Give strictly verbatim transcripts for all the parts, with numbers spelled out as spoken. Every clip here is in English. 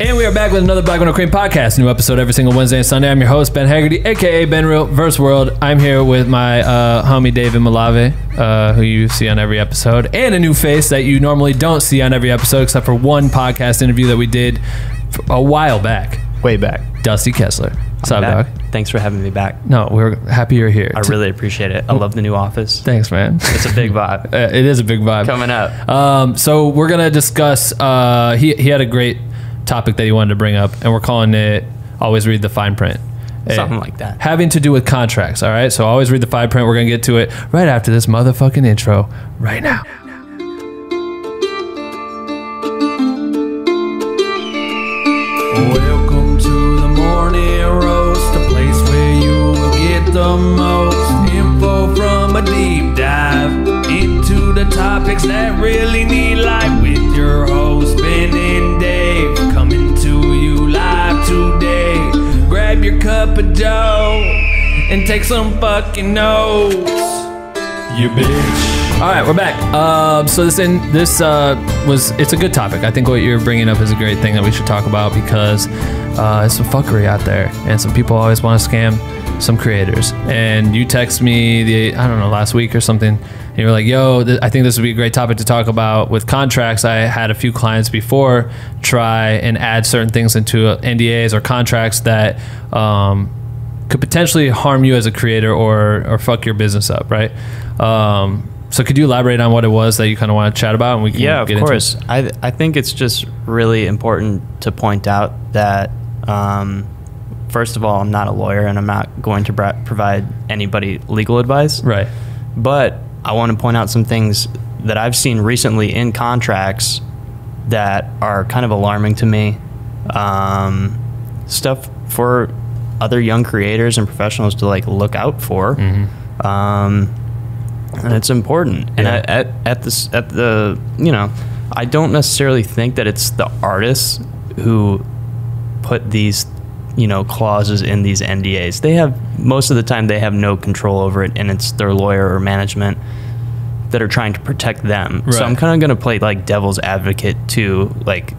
And we are back with another Black With No Cream Podcast. New episode every single Wednesday and Sunday. I'm your host, Ben Haggerty, a k a. Ben Real Verse World. I'm here with my uh, homie, David Malave, uh, who you see on every episode. And a new face that you normally don't see on every episode, except for one podcast interview that we did a while back. Way back. Dusty Kessler. What's up, dog? Thanks for having me back. No, we're happy you're here. I really appreciate it. I love the new office. Thanks, man. It's a big vibe. It is a big vibe. Coming up. Um, so we're going to discuss, uh, he, he had a great topic that he wanted to bring up, and we're calling it always read the fine print, something it, like that, having to do with contracts. All right, so always read the fine print. We're gonna get to it right after this motherfucking intro right now. Welcome to the morning roast, the place where you will get the most info from a deep dive into the topics that really need life with your host Ben and Dave. Coming to you live today. Grab your cup of dough and take some fucking notes, you bitch. All right, we're back. Uh, so this in, this uh, was it's a good topic. I think what you're bringing up is a great thing that we should talk about, because uh, there's some fuckery out there, and some people always want to scam some creators. And you text me the I don't know last week or something, and you were like, yo, th I think this would be a great topic to talk about with contracts. I had a few clients before try and add certain things into uh, N D As or contracts that um, could potentially harm you as a creator or, or fuck your business up, right? Um, so could you elaborate on what it was that you kind of want to chat about? And we can yeah, get of course. Into I, th I think it's just really important to point out that um, first of all, I'm not a lawyer, and I'm not going to provide anybody legal advice. Right. But I want to point out some things that I've seen recently in contracts that are kind of alarming to me. Um, stuff for other young creators and professionals to like look out for. Mm-hmm. um, and it's important. Yeah. And I, at at this at the you know, I don't necessarily think that it's the artists who put these you know, clauses in these N D As. They have, most of the time, they have no control over it, and it's their lawyer or management that are trying to protect them. Right. So I'm kind of going to play, like, devil's advocate, too. Like,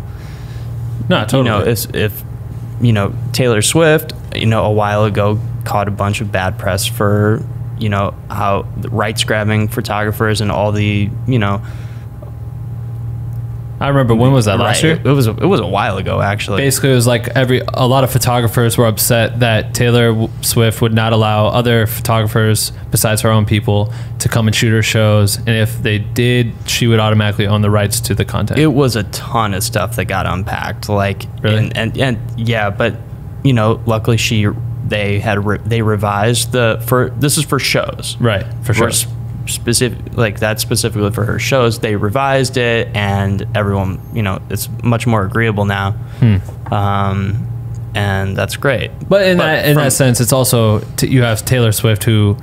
no, totally. You know, if, if, you know, Taylor Swift, you know, a while ago caught a bunch of bad press for, you know, how rights-grabbing photographers and all the, you know, I remember, when was that, last right. year? It was a, it was a while ago, actually. Basically, it was like every a lot of photographers were upset that Taylor Swift would not allow other photographers besides her own people to come and shoot her shows, and if they did, she would automatically own the rights to the content. It was a ton of stuff that got unpacked, like really, and and, and yeah, but you know, luckily she they had re, they revised the for this is for shows, right? For shows. For, specific like that specifically for her shows, they revised it, and everyone, you know, it's much more agreeable now. Hmm. um and that's great, but in but that in that sense, it's also t you have Taylor Swift, who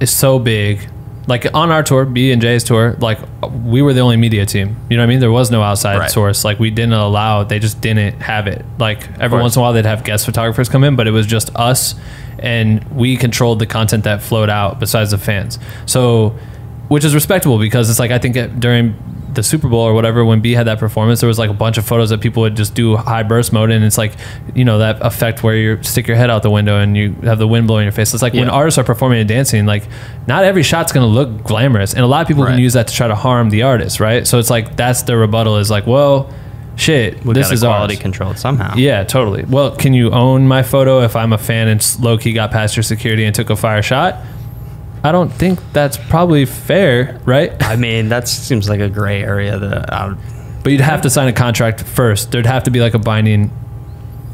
is so big. Like on our tour, B and J's tour, like we were the only media team, you know what I mean? There was no outside right. source. Like we didn't allow, they just didn't have it. Like every once in a while they'd have guest photographers come in, but it was just us, and we controlled the content that flowed out besides the fans. So, which is respectable, because it's like, I think it, during the Super Bowl or whatever, when B had that performance, there was like a bunch of photos that people would just do high burst mode, and it's like, you know, that effect where you stick your head out the window and you have the wind blowing your face. It's like yeah. when artists are performing and dancing, like not every shot's going to look glamorous, and a lot of people right. can use that to try to harm the artist, right? So it's like, that's their rebuttal, is like, well, shit, we this is quality ours. Control somehow. Yeah, totally. Well, can you own my photo if I'm a fan and low-key got past your security and took a fire shot? I don't think that's probably fair, right? I mean, that seems like a gray area. That I would, but you'd have to sign a contract first. There'd have to be like a binding.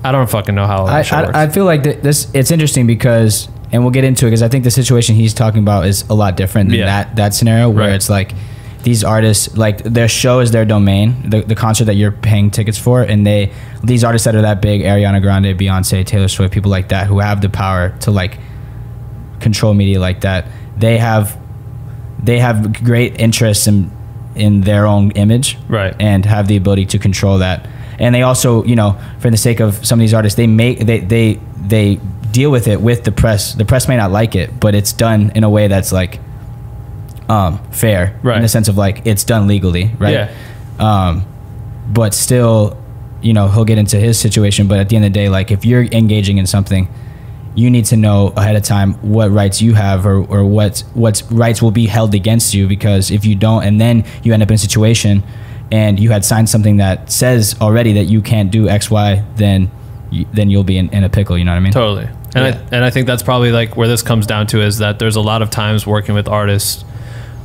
I don't fucking know how I, I, works. I feel like th this. It's interesting because, and we'll get into it, because I think the situation he's talking about is a lot different than yeah. that that scenario where right. it's like these artists, like their show is their domain, the, the concert that you're paying tickets for, and they these artists that are that big, Ariana Grande, Beyonce, Taylor Swift, people like that who have the power to like control media like that, they have they have great interests in in their own image, right, and have the ability to control that. And they also, you know, for the sake of some of these artists, they make they they they deal with it with the press. The press may not like it, but it's done in a way that's like um fair, right, in the sense of like it's done legally, right? Yeah. um but still, you know, he'll get into his situation. But at the end of the day, like, if you're engaging in something, you need to know ahead of time what rights you have, or, or what what rights will be held against you. Because if you don't, and then you end up in a situation and you had signed something that says already that you can't do X, Y, then you, then you'll be in, in a pickle. You know what I mean? Totally. And, yeah. I, and I think that's probably like where this comes down to, is that there's a lot of times working with artists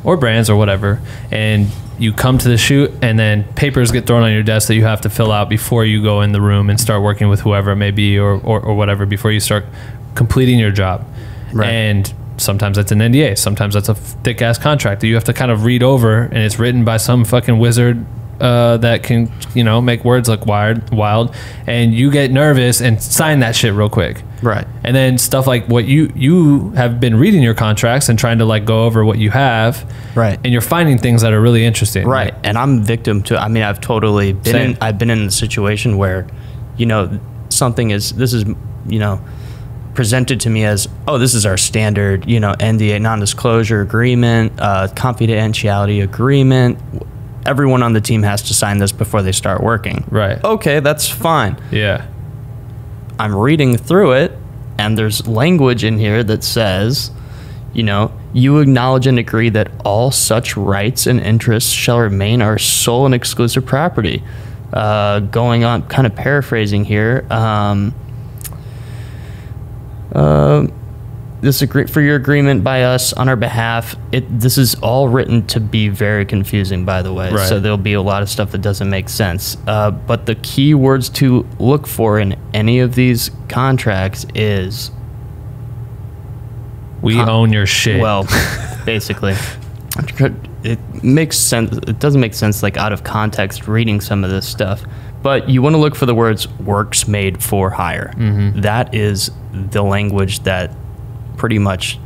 or brands or whatever, and you come to the shoot and then papers get thrown on your desk that you have to fill out before you go in the room and start working with whoever it may be, or, or, or whatever, before you start completing your job. Right. And sometimes that's an N D A. Sometimes that's a thick ass contract that you have to kind of read over, and it's written by some fucking wizard uh, that can, you know, make words look wired, wild, and you get nervous and sign that shit real quick. Right. And then stuff like what you, you have been reading your contracts and trying to like go over what you have. Right. And you're finding things that are really interesting. Right. Like, and I'm victim to, I mean, I've totally been, in, I've been in a situation where, you know, something is, this is, you know, presented to me as, oh, this is our standard, you know, N D A, non-disclosure agreement, uh, confidentiality agreement. Everyone on the team has to sign this before they start working. Right. Okay, that's fine. Yeah. I'm reading through it, and there's language in here that says, you know, you acknowledge and agree that all such rights and interests shall remain our sole and exclusive property. Uh, going on, kind of paraphrasing here, um, Uh, this agree for your agreement by us on our behalf. It this is all written to be very confusing, by the way. Right. So there'll be a lot of stuff that doesn't make sense. Uh, but the key words to look for in any of these contracts is we uh, own your shit. Well, basically, it makes sense. It doesn't make sense like out of context reading some of this stuff. But you want to look for the words works made for hire. Mm-hmm. That is the language that pretty much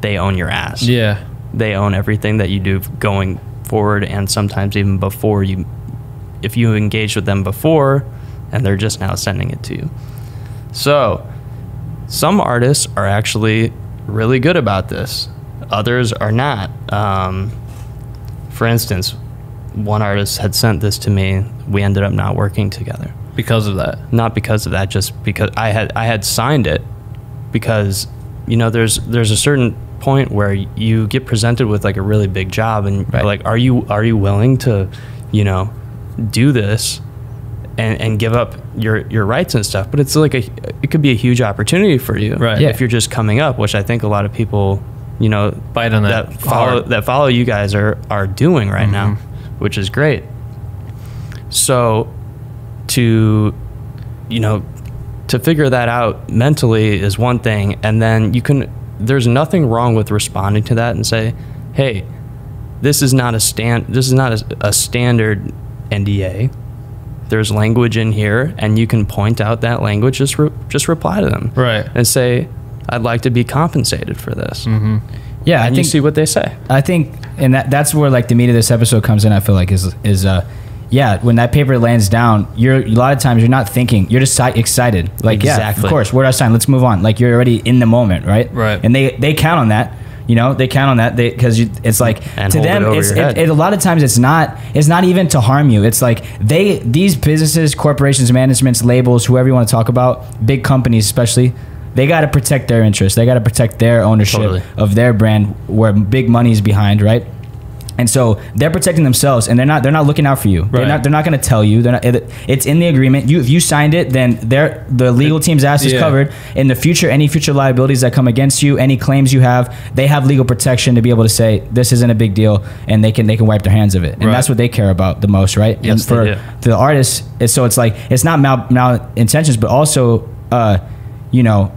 they own your ass. Yeah. They own everything that you do going forward, and sometimes even before you, if you engage with them before and they're just now sending it to you. So some artists are actually really good about this. Others are not. Um, for instance, one artist had sent this to me. We ended up not working together because of that. Not because of that, just because I had I had signed it, because you know there's there's a certain point where you get presented with like a really big job, and right. like are you are you willing to, you know, do this and and give up your your rights and stuff? But it's like a it could be a huge opportunity for you, right? Yeah. If you're just coming up, which I think a lot of people, you know, bite on that, that follow that follow you guys are are doing right mm-hmm. now, which is great. So to, you know, to figure that out mentally is one thing. And then you can, there's nothing wrong with responding to that and say, hey, this is not a stand, this is not a, a standard N D A. There's language in here, and you can point out that language, just, re, just reply to them. Right. And say, I'd like to be compensated for this. Mm-hmm. Yeah. And I think, you see what they say. I think, and that, that's where like the meat of this episode comes in, I feel like is, is, uh, yeah, when that paper lands down, you're a lot of times you're not thinking. You're just excited. Like, exactly. Yeah, of course. Where do I sign? Let's move on. Like, you're already in the moment, right? Right. And they they count on that. You know, they count on that. They because it's like and to them, it it's it, it, a lot of times it's not it's not even to harm you. It's like they these businesses, corporations, managements, labels, whoever you want to talk about, big companies especially. They got to protect their interests. They got to protect their ownership totally. Of their brand, where big money is behind, right? And so they're protecting themselves, and they're not they're not looking out for you. Right. They're not they're not going to tell you. They're not. It, it's in the agreement. You if you signed it, then they're the legal team's ass is yeah. covered. In the future, any future liabilities that come against you, any claims you have, they have legal protection to be able to say this isn't a big deal, and they can they can wipe their hands of it. And right. that's what they care about the most, right? Yes, and for they do. The artists, it's, so it's like it's not mal, mal intentions, but also, uh, you know.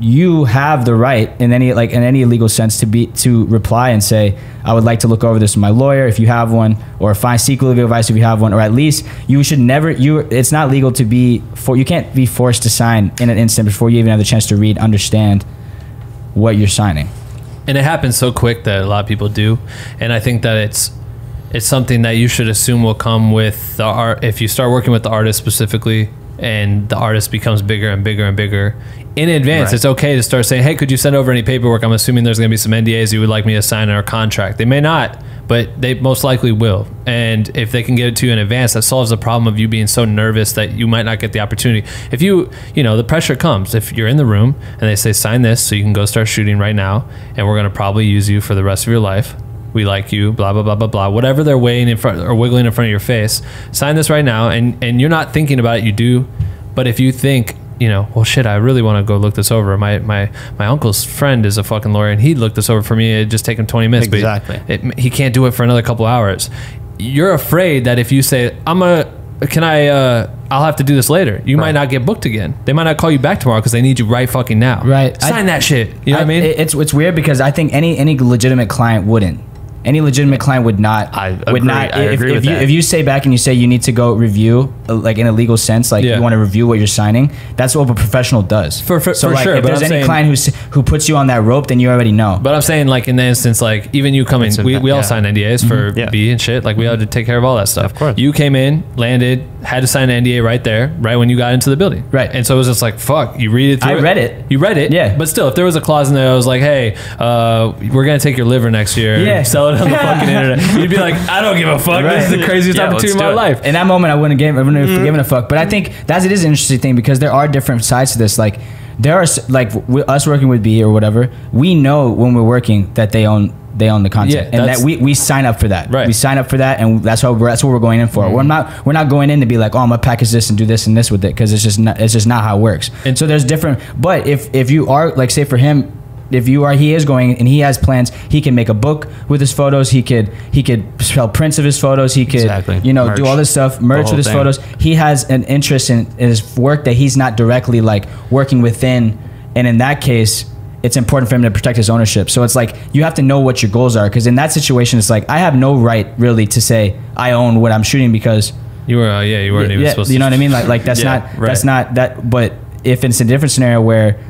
You have the right in any like in any legal sense to be to reply and say, I would like to look over this with my lawyer if you have one, or find seek legal advice if you have one, or at least you should never you it's not legal to be for you can't be forced to sign in an instant before you even have the chance to read, understand what you're signing. And it happens so quick that a lot of people do, and I think that it's it's something that you should assume will come with the art if you start working with the artist specifically. and the artist becomes bigger and bigger and bigger in advance. Right. It's okay to start saying, hey, could you send over any paperwork? I'm assuming there's going to be some N D As you would like me to sign in our contract. They may not, but they most likely will. And if they can get it to you in advance, that solves the problem of you being so nervous that you might not get the opportunity. If you, you know, the pressure comes. If you're in the room and they say, sign this so you can go start shooting right now, and we're going to probably use you for the rest of your life. We like you, blah, blah, blah, blah, blah. Whatever they're weighing in front or wiggling in front of your face, sign this right now. And, and you're not thinking about it, you do. But if you think, you know, well, shit, I really want to go look this over. My, my, my uncle's friend is a fucking lawyer and he looked this over for me. It'd just take him twenty minutes. Exactly. But it, it, he can't do it for another couple hours. You're afraid that if you say, I'm a, can I, uh, I'll have to do this later. You right. might not get booked again. They might not call you back tomorrow because they need you right fucking now. Right. Sign I, that shit. You know I, what I mean? It's, it's weird because I think any, any legitimate client wouldn't. Any legitimate client would not. I would agree, not. I if, agree if, with if, that. You, if you say back and you say you need to go review, like in a legal sense, like yeah. you want to review what you're signing, that's what a professional does. For, for, so for like, sure. If but there's I'm any saying, client who's, who puts you on that rope, then you already know. But I'm saying, like in the instance, like even you coming, we, we all yeah. sign N D As mm-hmm. for yeah. B and shit. Like we mm-hmm. had to take care of all that stuff. Of course. You came in, landed, had to sign an N D A right there, right when you got into the building. Right. And so it was just like, fuck, you read it through. I read it. You read it. Yeah. But still, if there was a clause in there, I was like, hey, uh, we're going to take your liver next year. Yeah. Sell it on the fucking internet. You'd be like, I don't give a fuck. Right. This is the craziest yeah, opportunity of my it. life. In that moment, I wouldn't have given, mm. given a fuck. But I think that's it is an interesting thing because there are different sides to this. Like, there are like us working with B or whatever. We know when we're working that they own they own the content, yeah, and that we, we sign up for that. Right. We sign up for that, and that's what we're, that's what we're going in for. Mm. We're not we're not going in to be like, oh, I'm gonna package this and do this and this with it because it's just not, it's just not how it works. And so there's different. But if if you are like, say for him. If you are, he is going, and he has plans. He can make a book with his photos. He could, he could sell prints of his photos. He could, exactly. you know, merch. do all this stuff, merch with his thing. photos. He has an interest in, in his work that he's not directly like working within, and in that case, it's important for him to protect his ownership. So it's like you have to know what your goals are, because in that situation, it's like I have no right really to say I own what I'm shooting because you were, uh, yeah, you weren't yeah, even yeah, supposed to. You know what I mean? Like, like that's yeah, not, right. that's not that. But if it's a different scenario where.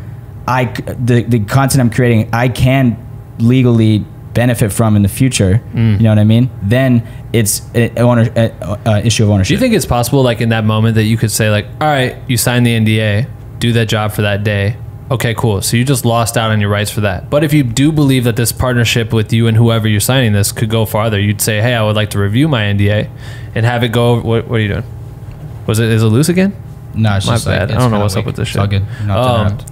I, the, the content I'm creating, I can legally benefit from in the future. Mm. You know what I mean? Then it's an owner, uh, uh, issue of ownership. Do you think it's possible, like in that moment, that you could say, like, all right, you signed the N D A, do that job for that day. Okay, cool. So you just lost out on your rights for that. But if you do believe that this partnership with you and whoever you're signing this could go farther, you'd say, hey, I would like to review my N D A and have it go over. What, what are you doing? Was it, is it loose again? No, it's my just bad. Like, it's I don't know what's weak. up with this shit. It's all good. Not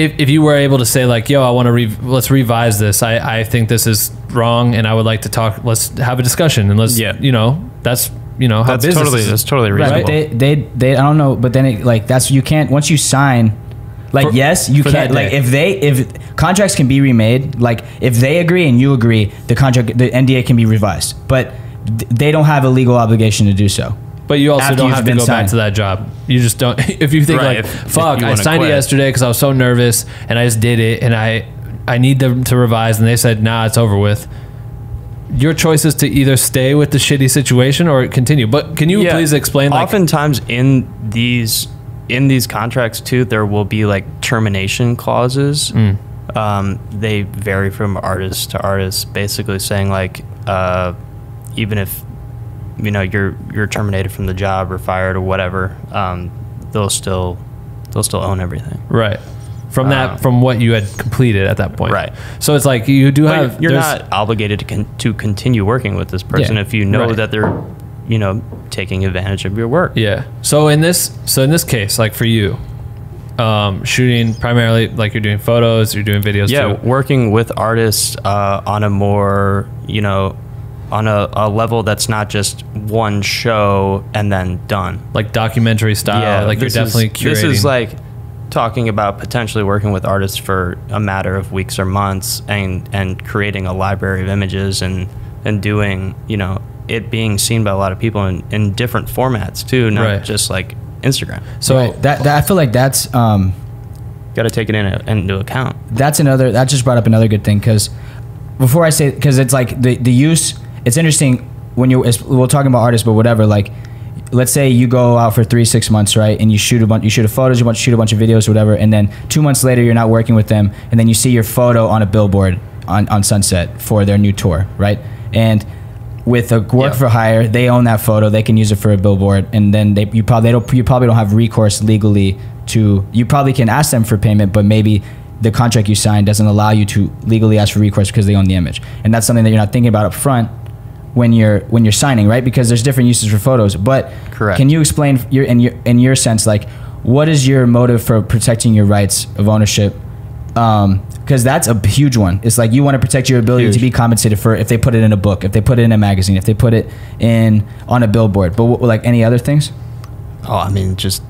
If, if you were able to say like, yo, I want to, re let's revise this. I, I think this is wrong and I would like to talk, let's have a discussion and let's, yeah. you know, that's, you know, how that's business totally, is. That's totally reasonable. Right. They, they, they, I don't know, but then it, like, that's, you can't, once you sign, like, for, yes, you can't, like if they, if contracts can be remade, like if they agree and you agree, the contract, the N D A can be revised, but they don't have a legal obligation to do so. But you also After don't have to go signed. back to that job. You just don't. If you think right, like, if, fuck, if I signed quit. it yesterday because I was so nervous and I just did it and I, I need them to revise and they said, nah, it's over with. Your choice is to either stay with the shitty situation or continue. But can you yeah. please explain? Like, oftentimes in these in these contracts too, there will be like termination clauses. Mm. Um, they vary from artist to artist, basically saying like, uh, even if. you know, you're you're terminated from the job or fired or whatever, um, they'll still they'll still own everything. Right. From that, um, from what you had completed at that point. Right. So it's like you do but have. You're not obligated to con to continue working with this person yeah, if you know right. that they're, you know, taking advantage of your work. Yeah. So in this, so in this case, like for you, um, shooting primarily, like you're doing photos, you're doing videos. Yeah, too. working with artists uh, on a more, you know. on a, a level that's not just one show and then done. Like documentary style, yeah, like you're definitely curating. This is like talking about potentially working with artists for a matter of weeks or months and, and creating a library of images and, and doing, you know, it being seen by a lot of people in, in different formats too, not right. just like Instagram. So right. that, that I feel like that's... Um, got to take it in, into account. That's another, that just brought up another good thing because before I say, because it's like the, the use... It's interesting when you're, we're talking about artists, but whatever, like, let's say you go out for three, six months, right? And you shoot a bunch, you shoot a photos, you want to shoot a bunch of videos, whatever. And then two months later, you're not working with them. And then you see your photo on a billboard on, on Sunset for their new tour, right? And with a work yeah. for hire. They own that photo. They can use it for a billboard, and then they you probably they don't you probably don't have recourse legally to. You probably can ask them for payment, but maybe the contract you signed doesn't allow you to legally ask for recourse because they own the image, and that's something that you're not thinking about up front when you're when you're signing, right? Because there's different uses for photos. But correct. Can you explain your in your in your sense, like, what is your motive for protecting your rights of ownership? Um, because that's a huge one. It's like you want to protect your ability huge. to be compensated for if they put it in a book, if they put it in a magazine, if they put it in on a billboard. But what, like any other things? Oh, I mean, just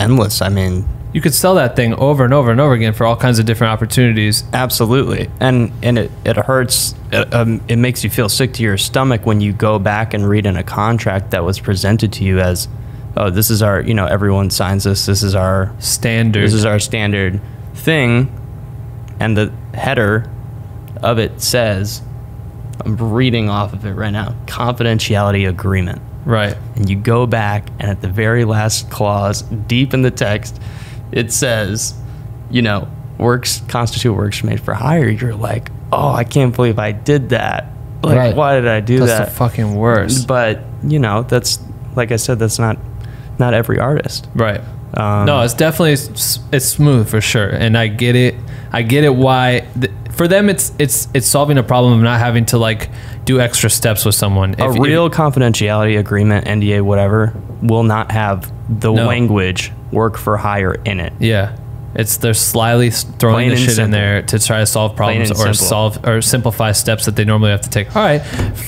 endless. I mean, you could sell that thing over and over and over again for all kinds of different opportunities. Absolutely. And and it, it hurts. It, um, it makes you feel sick to your stomach when you go back and read in a contract that was presented to you as, oh, this is our, you know, everyone signs this. This is our standard. This is our standard thing. And the header of it says, I'm reading off of it right now, confidentiality agreement. Right. And you go back, and at the very last clause, deep in the text, it says, you know, works constitute works made for hire. You're like, oh, I can't believe I did that. Like, right. why did I do that's that? That's the fucking worst. But, you know, that's, like I said, that's not, not every artist. Right. Um, no, it's definitely, it's smooth for sure. And I get it. I get it why th for them it's it's it's solving a problem of not having to like do extra steps with someone. A if, real if, confidentiality agreement, N D A, whatever, will not have the no. language work for hire in it. Yeah, it's they're slyly throwing the shit simple. in there to try to solve problems or simple. solve or simplify steps that they normally have to take. All right,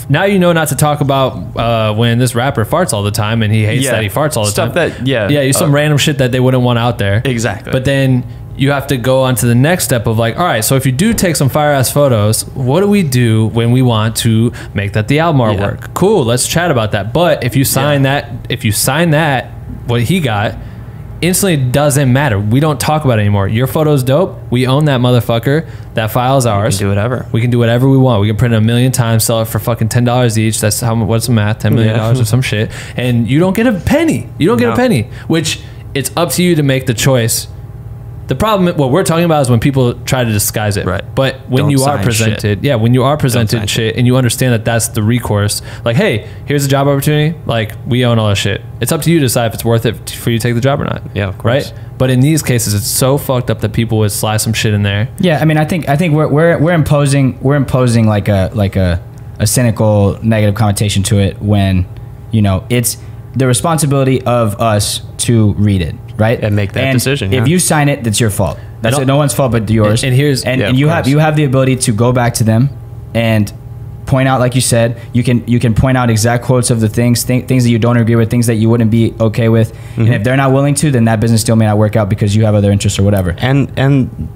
now you know not to talk about uh, when this rapper farts all the time and he hates yeah. that he farts all the Stuff time. Stuff that yeah yeah, you some uh, random shit that they wouldn't want out there. Exactly. But then you have to go on to the next step of like, all right, so if you do take some fire ass photos, what do we do when we want to make that the album artwork? Yeah. Cool, let's chat about that. But if you sign yeah. that, if you sign that, what he got, instantly doesn't matter. We don't talk about it anymore. Your photo's dope. We own that motherfucker. That file's ours. We can do whatever. We can do whatever we want. We can print it a million times, sell it for fucking ten dollars each. That's how. What's the math? Ten million dollars yeah. or some shit. And you don't get a penny. You don't no. get a penny. Which it's up to you to make the choice. The problem, what we're talking about, is when people try to disguise it. Right. But when Don't you are presented, shit. yeah, when you are presented shit, and you understand that that's the recourse, like, hey, here's a job opportunity. Like, we own all this shit. It's up to you to decide if it's worth it for you to take the job or not. Yeah, of course. Right. But in these cases, it's so fucked up that people would slice some shit in there. Yeah, I mean, I think I think we're we're we're imposing we're imposing like a like a a cynical negative connotation to it when, you know, it's the responsibility of us to read it. Right, and make that and decision. If yeah. you sign it, that's your fault. That's it, no one's fault but yours. And, and here's and, yeah, and you have you have the ability to go back to them and point out, like you said, you can you can point out exact quotes of the things, th things that you don't agree with, things that you wouldn't be okay with. Mm-hmm. And if they're not willing to, then that business still may not work out because you have other interests or whatever. And and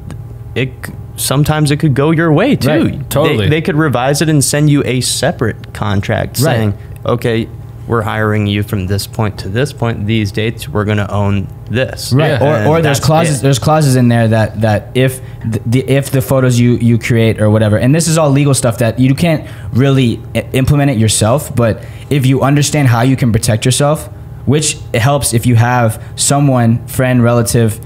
it sometimes it could go your way too. Right. Totally, they, they could revise it and send you a separate contract right. saying, okay, we're hiring you from this point to this point. These dates, we're going to own this. Right. Yeah. Or, or there's clauses. It. There's clauses in there that that if the if the photos you you create or whatever, and this is all legal stuff that you can't really implement it yourself. But if you understand how you can protect yourself, which helps if you have someone, friend, relative,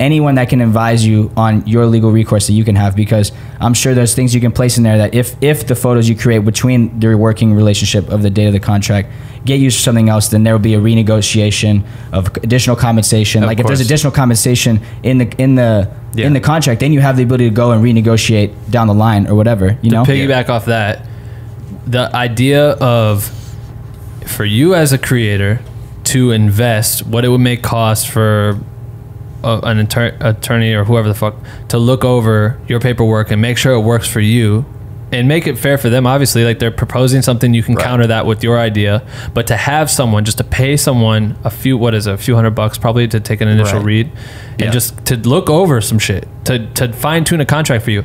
anyone that can advise you on your legal recourse that you can have, because I'm sure there's things you can place in there that if if the photos you create between their working relationship of the date of the contract get used for something else, then there will be a renegotiation of additional compensation. Of like course. If there's additional compensation in the in the yeah. in the contract, then you have the ability to go and renegotiate down the line or whatever. You to know, piggyback yeah. off that, the idea of for you as a creator to invest what it would make cost for an attorney or whoever the fuck to look over your paperwork and make sure it works for you and make it fair for them. Obviously, like, they're proposing something, you can right. counter that with your idea, but to have someone just to pay someone a few, what is it, a few hundred bucks probably to take an initial right. read and yeah. just to look over some shit to, to fine tune a contract for you,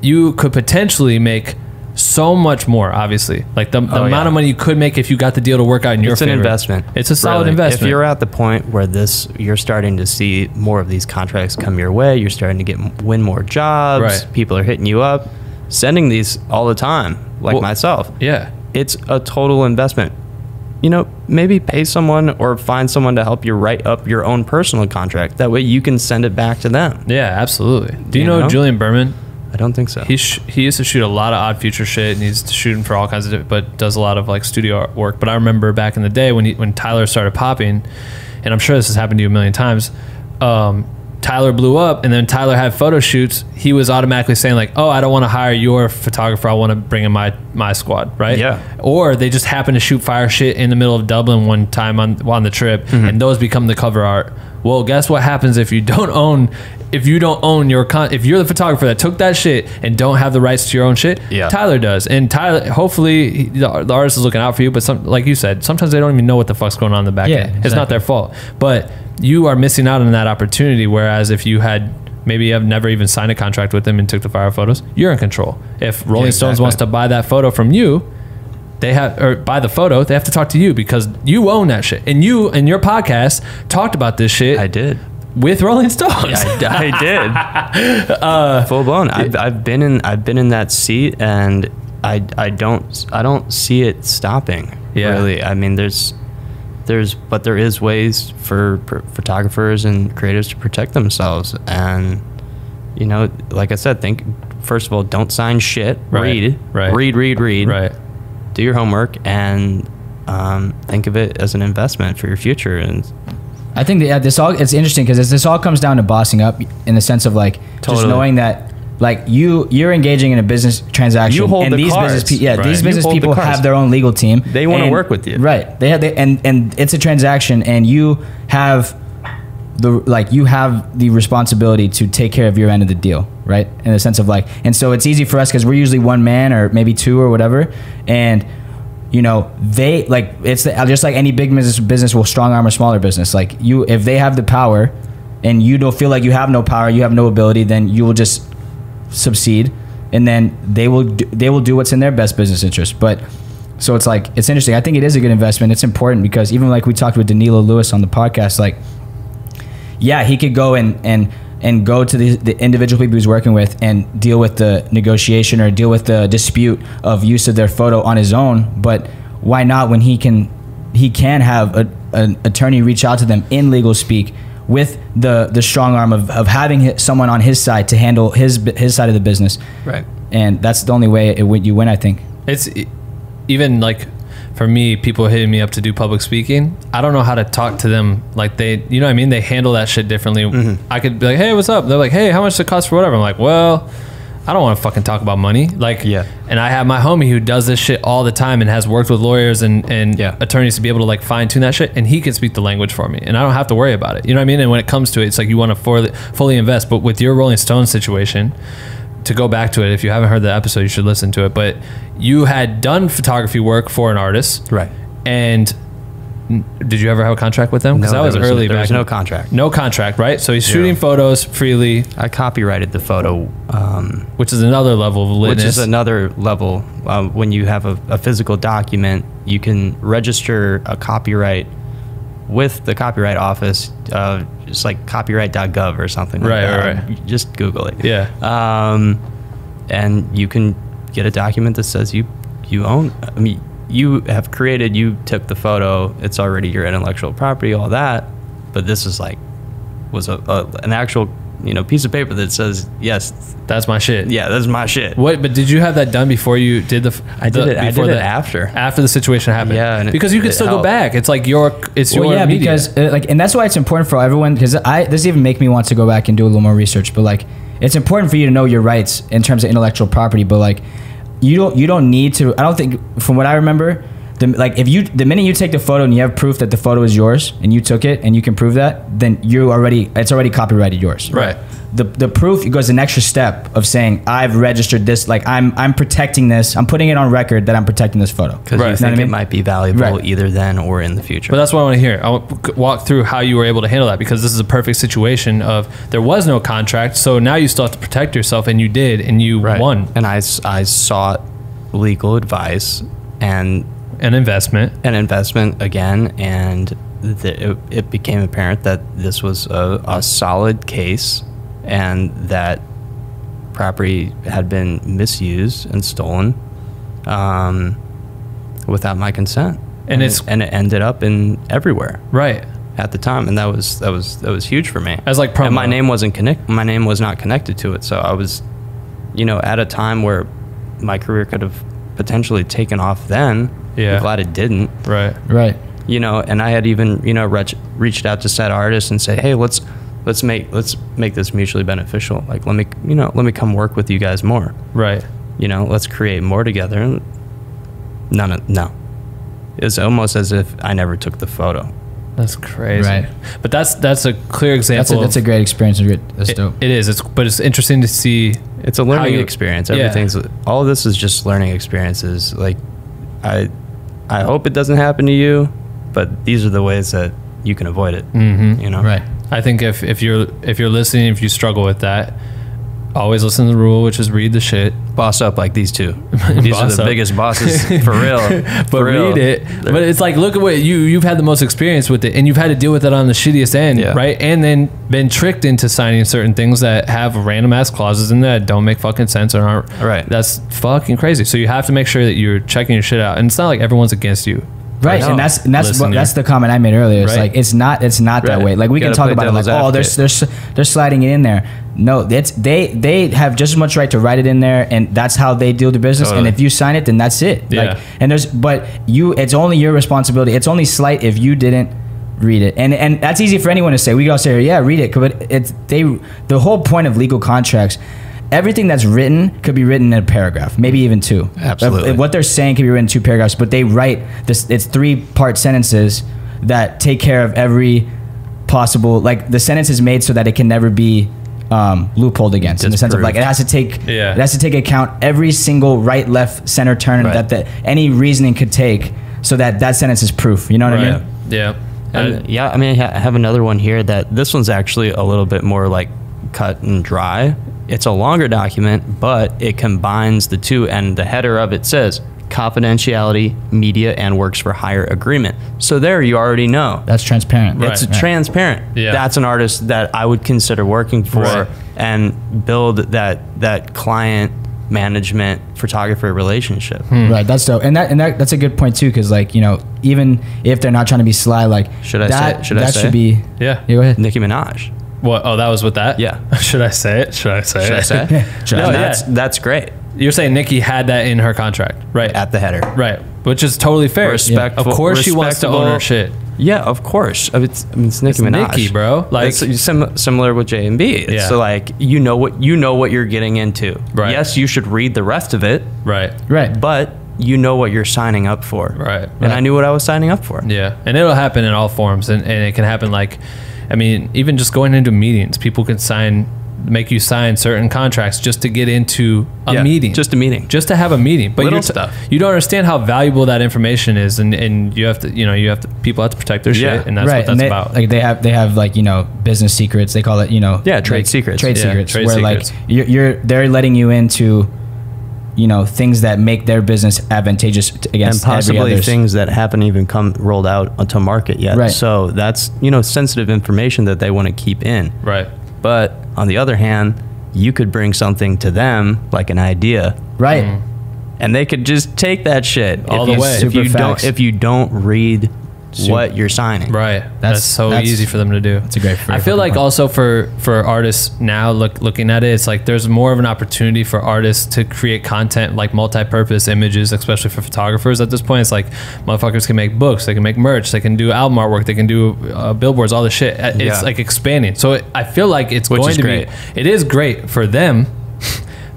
you could potentially make so much more. Obviously, like the, the oh, amount yeah. of money you could make if you got the deal to work out in your favor. It's an investment. It's a solid really. investment. If you're at the point where this, you're starting to see more of these contracts come your way, you're starting to get win more jobs. Right. People are hitting you up, sending these all the time. Like well, myself. Yeah, it's a total investment. You know, maybe pay someone or find someone to help you write up your own personal contract. That way, you can send it back to them. Yeah, absolutely. Do you, you know, know Julian Berman? I don't think so. He sh- he used to shoot a lot of Odd Future shit, and he's shooting for all kinds of, but does a lot of like studio work. But I remember back in the day when he, when Tyler started popping, and I'm sure this has happened to you a million times. Um, Tyler blew up, and then Tyler had photo shoots. He was automatically saying like, "Oh, I don't want to hire your photographer. I want to bring in my my squad," right? Yeah. Or they just happen to shoot fire shit in the middle of Dublin one time on on the trip, mm-hmm. and those become the cover art. Well, guess what happens if you don't own, if you don't own your con, if you're the photographer that took that shit and don't have the rights to your own shit, yeah. Tyler does. And Tyler, hopefully he, the, the artist is looking out for you, but some, like you said, sometimes they don't even know what the fuck's going on in the back yeah, end. Exactly. It's not their fault, but you are missing out on that opportunity. Whereas if you had, maybe you have never even signed a contract with them and took the fire photos, you're in control. If Rolling yeah, exactly. Stones wants to buy that photo from you, They have or by the photo, they have to talk to you because you own that shit. And you and your podcast talked about this shit. I did with Rolling Stones. I, I did uh, full blown. I've, I've been in. I've been in that seat, and I I don't I don't see it stopping. Yeah. Really, I mean, there's there's but there is ways for, for photographers and creatives to protect themselves. And you know, like I said, think first of all, don't sign shit. Right. Read. Right. Read. Read. Read. Right. Do your homework and um, think of it as an investment for your future. And I think that this all—it's interesting because this all comes down to bossing up in the sense of like totally. just knowing that, like you, you're engaging in a business transaction. You hold and the these cards, business, pe- yeah, right. these business people the have their own legal team. They want to work with you, right? They have, they, and and it's a transaction, and you have the like you have the responsibility to take care of your end of the deal. Right, in the sense of like, and so it's easy for us because we're usually one man or maybe two or whatever, and you know they like it's the, just like any big business business will strong arm a smaller business. Like you, if they have the power, and you don't feel like you have no power, you have no ability, then you will just succeed, and then they will do, they will do what's in their best business interest. But so it's like it's interesting. I think it is a good investment. It's important because even like we talked with Danilo Lewis on the podcast, like yeah, he could go and and. and go to the, the individual people he's working with and deal with the negotiation or deal with the dispute of use of their photo on his own. But why not when he can he can have a, an attorney reach out to them in legal speak with the, the strong arm of, of having someone on his side to handle his his side of the business. Right. And that's the only way it would, you win, I think. It's even like, for me, people hitting me up to do public speaking, I don't know how to talk to them. Like they, you know what I mean? They handle that shit differently. Mm-hmm. I could be like, hey, what's up? They're like, hey, how much does it cost for whatever? I'm like, well, I don't want to fucking talk about money. Like, yeah. And I have my homie who does this shit all the time and has worked with lawyers and, and yeah. attorneys to be able to like fine tune that shit. And he can speak the language for me and I don't have to worry about it. You know what I mean? And when it comes to it, it's like you want to fully, fully invest. But with your Rolling Stone situation, to go back to it, if you haven't heard the episode, you should listen to it. But you had done photography work for an artist. Right. And n- did you ever have a contract with them? Because no, that was, was early. No, there back was no contract. No contract, right? So he's shooting yeah. photos freely. I copyrighted the photo. Um, which is another level of litness. Which is another level. Um, when you have a, a physical document, you can register a copyright with the Copyright Office. Uh, it's like copyright dot gov or something like right, that. Right, right. Just Google it. Yeah. Um, and you can get a document that says you, you own, I mean, you have created, you took the photo, it's already your intellectual property, all that. But this is like, was a, a an actual, you know, piece of paper that says, yes, that's my shit. Yeah, that's my shit. What? But did you have that done before you did the? I did the, it. I did the, it after. After the situation happened. Yeah, and because it, you could still helped. go back. It's like your. It's well, your. Yeah, media. because uh, like, and that's why it's important for everyone. Because I this even make me want to go back and do a little more research. But like, it's important for you to know your rights in terms of intellectual property. But like, you don't you don't need to. I don't think, from what I remember, the, like if you the minute you take the photo and you have proof that the photo is yours and you took it and you can prove that, then you already it's already copyrighted yours. Right. The the proof it goes an extra step of saying I've registered this. Like I'm I'm protecting this. I'm putting it on record that I'm protecting this photo. Because right. you think I mean? it might be valuable right. either then or in the future. But that's what I want to hear. I want to walk through how you were able to handle that because this is a perfect situation of there was no contract, so now you still have to protect yourself and you did and you right. won. And I I sought legal advice and. An investment. An investment again, and the, it, it became apparent that this was a, a solid case and that property had been misused and stolen um, without my consent. And, and it's it, and it ended up in everywhere. Right. At the time, and that was that was that was huge for me. As like promo. And my name wasn't connect. My name was not connected to it, so I was you know, at a time where my career could have potentially taken off then. Yeah. I'm glad it didn't. Right. Right. You know, and I had even, you know, reach, reached out to said artists and said, hey, let's let's make let's make this mutually beneficial. Like, let me, you know, let me come work with you guys more. Right. You know, let's create more together. And none of, no. It's almost as if I never took the photo. That's crazy. Right. But that's that's a clear example. That's a, that's a great experience. That's it, dope. It is. It's, but it's interesting to see. It's a learning you, experience. Everything's, yeah. all of this is just learning experiences. Like, I, I hope it doesn't happen to you, but these are the ways that you can avoid it. Mm-hmm. You know? Right. I think if, if you're if you're listening, if you struggle with that, always listen to the rule, which is read the shit. Boss up like these two. These are the up. biggest bosses, for real. but for real. read it. They're, but it's like, look at what you, you've had the most experience with it, and you've had to deal with it on the shittiest end, yeah. right? And then been tricked into signing certain things that have random ass clauses in there that don't make fucking sense or aren't. Right. That's fucking crazy. So you have to make sure that you're checking your shit out. And it's not like everyone's against you. Right, and that's and that's what, that's the comment I made earlier. It's right. like it's not it's not right. that way. Like we can talk about it like oh they're, they're they're sliding it in there. No, it's they they have just as much right to write it in there, and that's how they deal the business. Totally. And if you sign it, then that's it. Yeah. Like, and there's but you it's only your responsibility. It's only slight if you didn't read it, and and that's easy for anyone to say. We can all say yeah, read it, but it's they the whole point of legal contracts. Everything that's written could be written in a paragraph, maybe even two. Absolutely. What they're saying could be written in two paragraphs, but they write this, it's three part sentences that take care of every possible, like the sentence is made so that it can never be um, loopholed against. Disproved. In the sense of like, it has to take, yeah. it has to take account every single right, left, center turn right. that the, any reasoning could take so that that sentence is proof. You know what right. I mean? Yeah. And, yeah. I mean, I have another one here that this one's actually a little bit more like cut and dry. It's a longer document, but it combines the two, and the header of it says confidentiality, media, and works for hire agreement. So there you already know. That's transparent. Right, it's right. transparent. Yeah. That's an artist that I would consider working for right. and build that that client management photographer relationship. Hmm. Right, that's dope. And that and that, that's a good point too, because like, you know, even if they're not trying to be sly, like should I that, say should that I say? should be yeah. yeah, go ahead. Nicki Minaj. What? Oh, that was with that? Yeah. Should I say it? Should I say Should it? Should I say it? Should no, I that's, yeah. that's great. You're saying Nicki had that in her contract, right? At the header. Right. Which is totally fair. Respectful. Yeah. Of course she wants to own her shit. Yeah, of course. I mean, it's, I mean, it's Nicki it's Minaj. Nicki, bro. Like it's sim similar with J and B. Yeah. So like you know what you know what you're getting into. Right. Yes, you should read the rest of it. Right. Right. But you know what you're signing up for. Right. And right. I knew what I was signing up for. Yeah. And it'll happen in all forms, and, and it can happen like I mean, even just going into meetings, people can sign, make you sign certain contracts just to get into a yeah, meeting. Just a meeting. Just to have a meeting. But you're stuff. you don't understand how valuable that information is, and, and you have to, you know, you have to, people have to protect their yeah. shit, and that's right. what that's and they, about. Like they have, they have like, you know, business secrets. They call it, you know. Yeah, trade like, secrets. Trade yeah, secrets. Trade where secrets. like you're, you're, they're letting you into, you know, things that make their business advantageous against every other's. And possibly things that haven't even come rolled out onto market yet. Right. So that's, you know, sensitive information that they want to keep in. Right. But on the other hand, you could bring something to them, like an idea. Right. Mm. And they could just take that shit. All the way. If you don't, if you don't read what you're signing. Right. That's, that's so that's, easy for them to do. That's a great I feel like point. also for, for artists now look, looking at it, it's like there's more of an opportunity for artists to create content like multi-purpose images, especially for photographers at this point. It's like motherfuckers can make books, they can make merch, they can do album artwork, they can do uh, billboards, all this shit. It's yeah. like expanding. So it, I feel like it's Which going to great. be, it is great for them.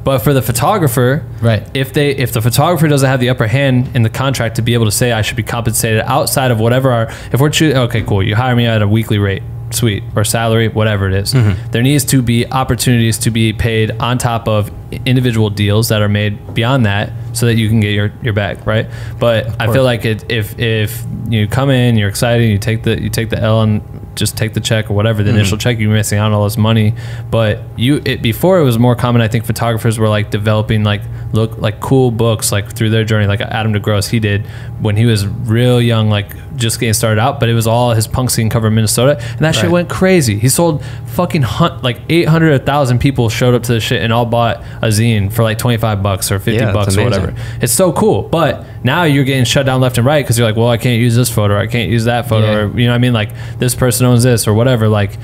But for the photographer, right? If they, if the photographer doesn't have the upper hand in the contract to be able to say I should be compensated outside of whatever our, if we're choosing, okay, cool, you hire me at a weekly rate, sweet, or salary, whatever it is, mm-hmm. there needs to be opportunities to be paid on top of individual deals that are made beyond that, so that you can get your your bag, right? But I feel like it, if if you come in, you're excited, you take the you take the L and just take the check or whatever, the mm-hmm. initial check, you're missing out on all this money. But you, it, before it was more common, I think photographers were like developing like look like cool books like through their journey, like Adam DeGross, he did when he was real young, like just getting started out, but it was all his punk scene cover in Minnesota, and that right. shit went crazy. He sold fucking hunt, like eight hundred, a thousand people showed up to the shit and all bought a zine for like twenty-five bucks or fifty yeah, bucks or whatever. It's so cool. But now you're getting shut down left and right because you're like, well, I can't use this photo, or I can't use that photo, yeah. or you know what I mean? Like this person owns this or whatever. Like,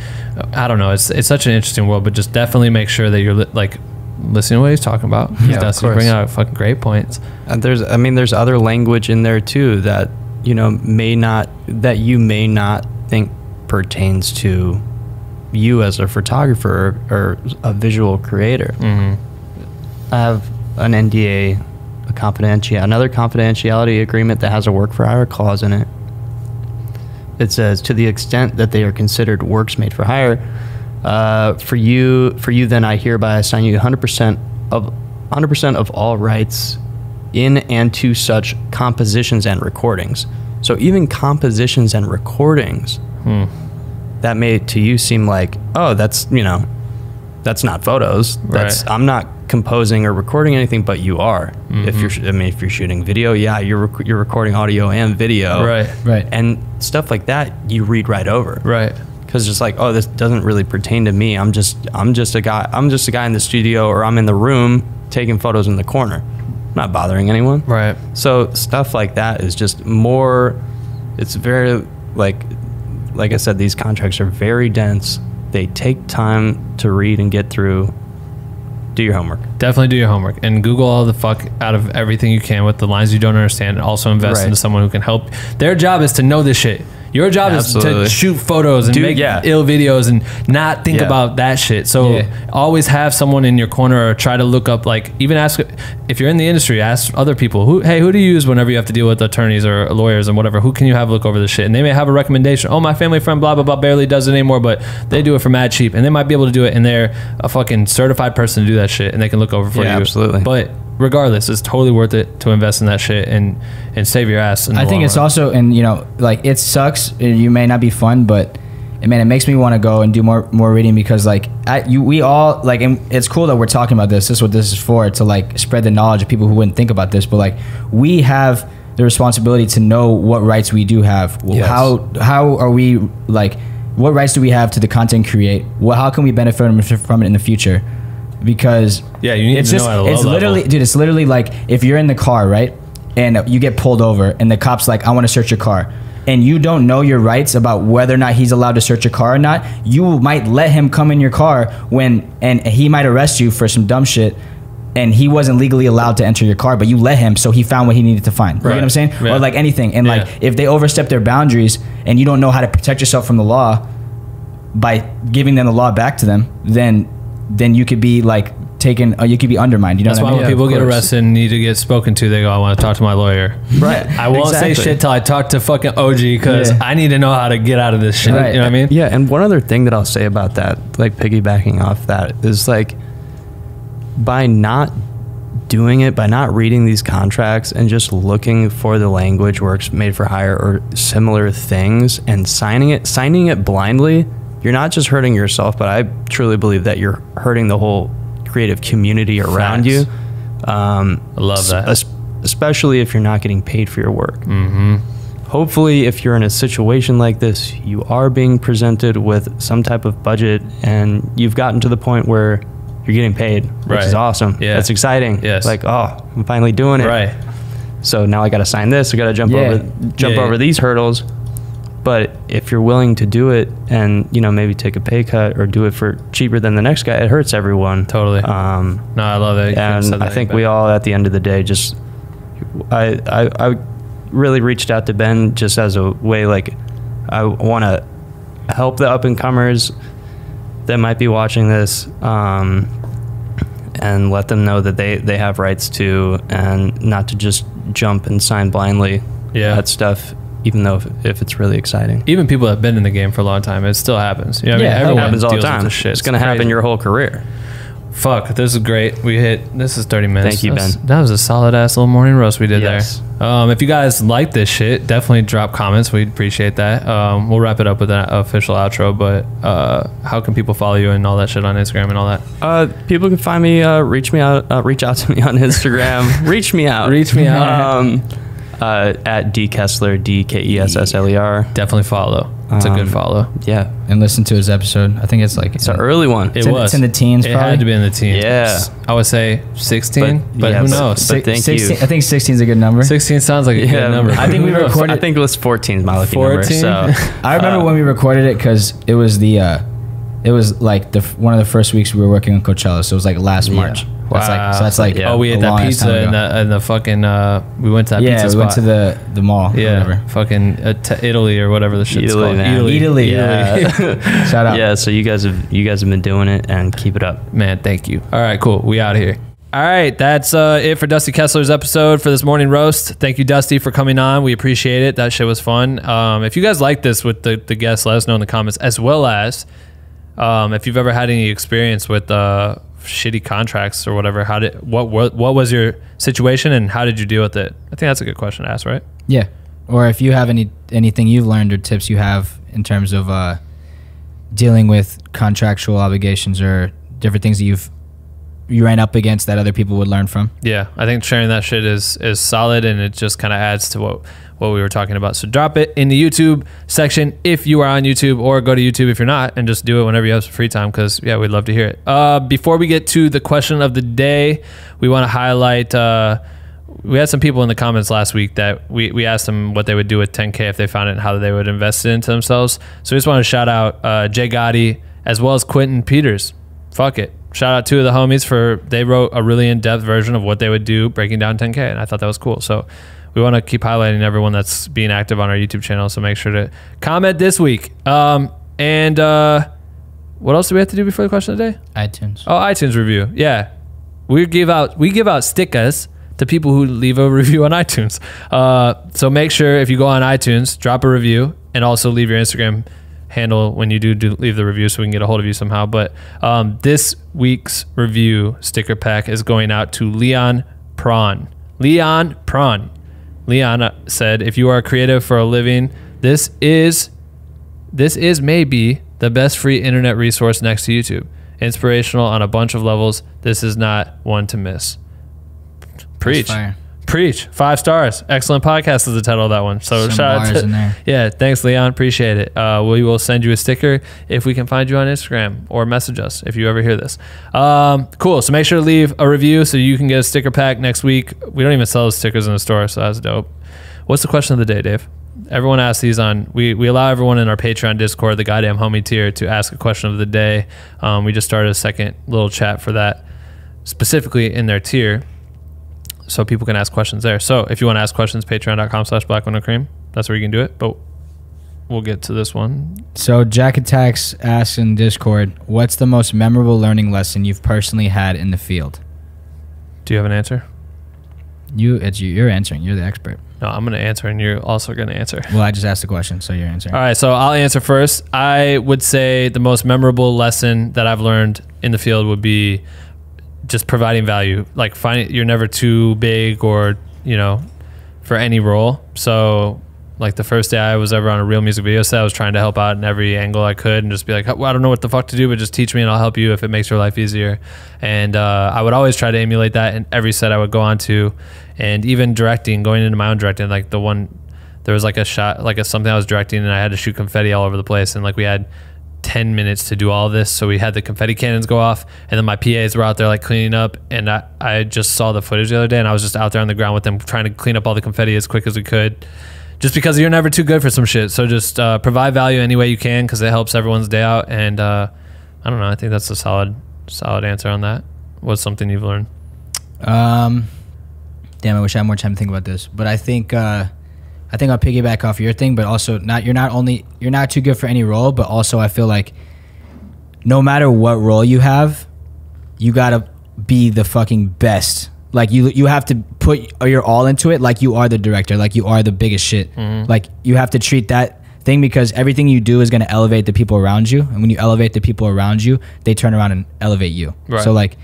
I don't know. It's, it's such an interesting world, but just definitely make sure that you're like listening to what he's talking about. Yeah, Dusty's bringing out fucking great points. And there's, I mean, there's other language in there too that, you know, may not, that you may not think pertains to you as a photographer or, or a visual creator. Mm-hmm. I have an N D A, a confidentiality, another confidentiality agreement that has a work for hire clause in it. It says, to the extent that they are considered works made for hire, uh, for you, for you, then I hereby assign you one hundred percent of one hundred percent of all rights in and to such compositions and recordings. So even compositions and recordings, hmm. that may to you seem like, oh, that's, you know, that's not photos. That's right. I'm not composing or recording anything, but you are. Mm-hmm. If you're, I mean, if you're shooting video, yeah, you're rec you're recording audio and video, right, right, and stuff like that. You read right over, right, because it's like, oh, this doesn't really pertain to me. I'm just, I'm just a guy. I'm just a guy in the studio, or I'm in the room taking photos in the corner, I'm not bothering anyone, right. So stuff like that is just more. It's very like. Like I said, these contracts are very dense. They take time to read and get through. Do your homework. Definitely do your homework. And Google all the fuck out of everything you can with the lines you don't understand, and also invest right. into someone who can help. Their job is to know this shit. Your job Absolutely. Is to shoot photos and Dude, make yeah. ill videos and not think yeah. about that shit. So yeah. always have someone in your corner, or try to look up, like, even ask, if you're in the industry, ask other people, who, hey, who do you use whenever you have to deal with attorneys or lawyers and whatever? Who can you have look over this shit? And they may have a recommendation. Oh, my family friend, blah, blah, blah, barely does it anymore, but they do it for mad cheap. And they might be able to do it, and they're a fucking certified person to do that shit, and they can look over for yeah, you. Absolutely. But regardless, it's totally worth it to invest in that shit and and save your ass. I think it's also, and you know, like, it sucks. You may not be fun, but I mean, it makes me want to go and do more more reading, because like I, you, we all like, and it's cool that we're talking about this. This is what this is for, to like spread the knowledge of people who wouldn't think about this. But like, we have the responsibility to know what rights we do have. Yes. How how are we like? What rights do we have to the content create? What how can we benefit from it in the future? Because yeah, you need it's to just, know at a low it's level. Literally, dude, it's literally like if you're in the car, right? And you get pulled over and the cop's like, I want to search your car. And you don't know your rights about whether or not he's allowed to search your car or not. You might let him come in your car when, and he might arrest you for some dumb shit. And he wasn't legally allowed to enter your car, but you let him, so he found what he needed to find. Right. You know what I'm saying? Yeah. Or like anything. And yeah. like if they overstep their boundaries and you don't know how to protect yourself from the law by giving them the law back to them, then then you could be like taken, or you could be undermined. You know That's what I mean? That's why when yeah, people get arrested and need to get spoken to, they go, I want to talk to my lawyer. Right. I won't exactly. say shit till I talk to fucking O G, because yeah. I need to know how to get out of this shit. Right. You know what I mean? Yeah. And one other thing that I'll say about that, like piggybacking off that, is like by not doing it, by not reading these contracts and just looking for the language works made for hire or similar things and signing it, signing it blindly, you're not just hurting yourself, but I truly believe that you're hurting the whole creative community around Facts. You. Um, I love that. Es especially if you're not getting paid for your work. Mm-hmm. Hopefully, if you're in a situation like this, you are being presented with some type of budget and you've gotten to the point where you're getting paid, which right. is awesome. Yeah. That's exciting. Yes. Like, oh, I'm finally doing it. Right. So now I got to sign this. I got to jump yeah. over, jump yeah, over yeah. these hurdles. But if you're willing to do it and, you know, maybe take a pay cut or do it for cheaper than the next guy, it hurts everyone. Totally. Um, no, I love it. And I think we all, at the end of the day, just, I, I, I really reached out to Ben just as a way, like, I want to help the up and comers that might be watching this, um, and let them know that they, they have rights too, and not to just jump and sign blindly. Yeah. That stuff. Even though if, if it's really exciting, even people that have been in the game for a long time, it still happens. You know what yeah, I mean? Everyone happens all the time. Shit. It's, it's going to happen your whole career. Fuck, this is great. We hit, this is thirty minutes. Thank you, That's, Ben. That was a solid ass little morning roast we did yes. there. Um, if you guys like this shit, definitely drop comments. We'd appreciate that. Um, we'll wrap it up with an official outro, but uh, how can people follow you and all that shit on Instagram and all that? Uh, people can find me, uh, reach me out, uh, reach out to me on Instagram. reach me out. Reach me out. um, Uh, at D Kessler, D K E S S L E R. Definitely follow. It's um, a good follow. Yeah, and listen to his episode. I think it's like it's an early one. It it's was in, it's in the teens. It probably had to be in the teens. Yeah, I would say sixteen, but, but yeah, who knows? But, but thank sixteen, you. I think sixteen is a good number. Sixteen sounds like a yeah, good number. I think we recorded. I think it was fourteen. My lucky number. So I remember uh, when we recorded it, because it was the. Uh, It was like the one of the first weeks we were working on Coachella, so it was like last yeah. March. Wow. That's like, so that's like yeah. oh, we had that pizza and the, and the fucking uh, we went to that yeah, pizza. Yeah, we spot. went to the the mall. Yeah, or whatever. fucking It Italy or whatever the shit's Italy, called. Man. Italy, Italy. Yeah. Shout out. Yeah, so you guys have you guys have been doing it and keep it up, man. Thank you. All right, cool. We out of here. All right, that's uh, it for Dusty Kessler's episode for this morning roast. Thank you, Dusty, for coming on. We appreciate it. That shit was fun. Um, if you guys like this with the, the guests, let us know in the comments, as well as um, if you've ever had any experience with uh, shitty contracts or whatever. How did what, what what was your situation and how did you deal with it? I think that's a good question to ask, right? Yeah. Or if you have any anything you've learned or tips you have in terms of uh, dealing with contractual obligations or different things that you've you ran up against that other people would learn from. Yeah, I think sharing that shit is is solid, and it just kind of adds to what what we were talking about. So drop it in the YouTube section if you are on YouTube, or go to YouTube if you're not, and just do it whenever you have some free time, because yeah, we'd love to hear it. Uh, before we get to the question of the day, we want to highlight, uh, we had some people in the comments last week that we, we asked them what they would do with ten K if they found it and how they would invest it into themselves. So we just want to shout out uh, Jay Gotti, as well as Quentin Peters. Fuck it. Shout out two of the homies for, they wrote a really in-depth version of what they would do breaking down ten K, and I thought that was cool. So we want to keep highlighting everyone that's being active on our YouTube channel, so make sure to comment this week. Um, and uh, what else do we have to do before the question of the day? iTunes. Oh, iTunes review. Yeah. We give out we give out stickers to people who leave a review on iTunes. Uh, so make sure if you go on iTunes, drop a review, and also leave your Instagram handle when you do, do leave the review so we can get a hold of you somehow. But um, this week's review sticker pack is going out to Leon Prawn. Leon Prawn. Leon said, if you are creative for a living, this is, this is maybe the best free internet resource next to YouTube. Inspirational on a bunch of levels. This is not one to miss. Preach. Preach. Five stars. Excellent podcast is the title of that one. So Some shout out to, in there. Yeah, thanks, Leon. Appreciate it. Uh, we will send you a sticker if we can find you on Instagram, or message us if you ever hear this. Um, cool. So make sure to leave a review so you can get a sticker pack next week. We don't even sell those stickers in the store, so that's dope. What's the question of the day, Dave? Everyone asks these on, we, we allow everyone in our Patreon Discord, the goddamn homie tier, to ask a question of the day. Um, we just started a second little chat for that, specifically in their tier, so people can ask questions there. So if you want to ask questions, patreon dot com slash black with no cream. That's where you can do it, but we'll get to this one. So Jack Attacks asks in Discord, what's the most memorable learning lesson you've personally had in the field? Do you have an answer? You, it's you, you're answering. You're the expert. No, I'm going to answer, and you're also going to answer. Well, I just asked the question, so you're answering. All right, so I'll answer first. I would say the most memorable lesson that I've learned in the field would be just providing value. Like, find, you're never too big, or, you know, for any role. So like the first day I was ever on a real music video set, I was trying to help out in every angle I could, and just be like, well, I don't know what the fuck to do, but just teach me and I'll help you if it makes your life easier. And uh, I would always try to emulate that in every set I would go on to. And even directing, going into my own directing, like the one, there was like a shot, like a, something I was directing, and I had to shoot confetti all over the place. And like, we had ten minutes to do all this, so we had the confetti cannons go off, and then my P As were out there like cleaning up, and I, I just saw the footage the other day, and I was just out there on the ground with them trying to clean up all the confetti as quick as we could, just because you're never too good for some shit. So just uh, provide value any way you can, because it helps everyone's day out. And uh, I don't know, I think that's a solid solid answer on that. What's something you've learned? Um, damn, I wish I had more time to think about this, but I think uh I think I'll piggyback off your thing, but also not, you're not only, you're not too good for any role, but also I feel like no matter what role you have, you gotta be the fucking best. Like you, you have to put your all into it. Like you are the director, like you are the biggest shit. Mm-hmm. Like you have to treat that thing, because everything you do is gonna elevate the people around you. And when you elevate the people around you, they turn around and elevate you. Right. So like,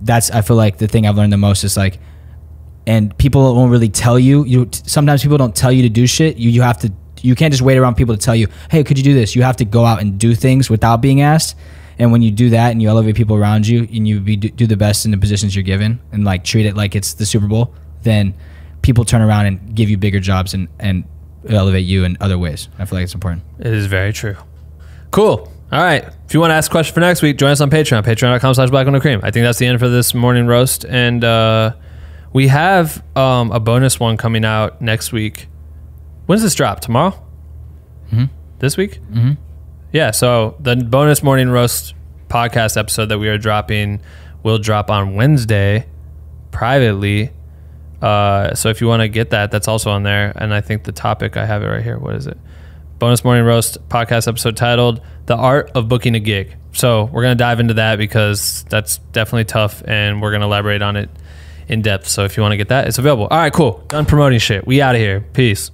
that's, I feel like the thing I've learned the most is like, and people won't really tell you. You sometimes people don't tell you to do shit. You you have to. You can't just wait around people to tell you, hey, could you do this? You have to go out and do things without being asked. And when you do that, and you elevate people around you, and you be, do the best in the positions you're given, and like treat it like it's the Super Bowl, then people turn around and give you bigger jobs and and elevate you in other ways. I feel like it's important. It is very true. Cool. All right. If you want to ask a question for next week, join us on Patreon. Patreon dot com slash black with no cream. I think that's the end for this morning roast. And uh, we have um, a bonus one coming out next week. When's this drop? Tomorrow? Mm-hmm. This week? Mm-hmm. Yeah, so the bonus morning roast podcast episode that we are dropping will drop on Wednesday privately. Uh, so if you want to get that, that's also on there. And I think the topic, I have it right here. What is it? Bonus morning roast podcast episode titled The Art of Booking a Gig. So we're going to dive into that because that's definitely tough and we're going to elaborate on it in depth. So if you want to get that, it's available. All right, cool. Done promoting shit. We out of here. Peace.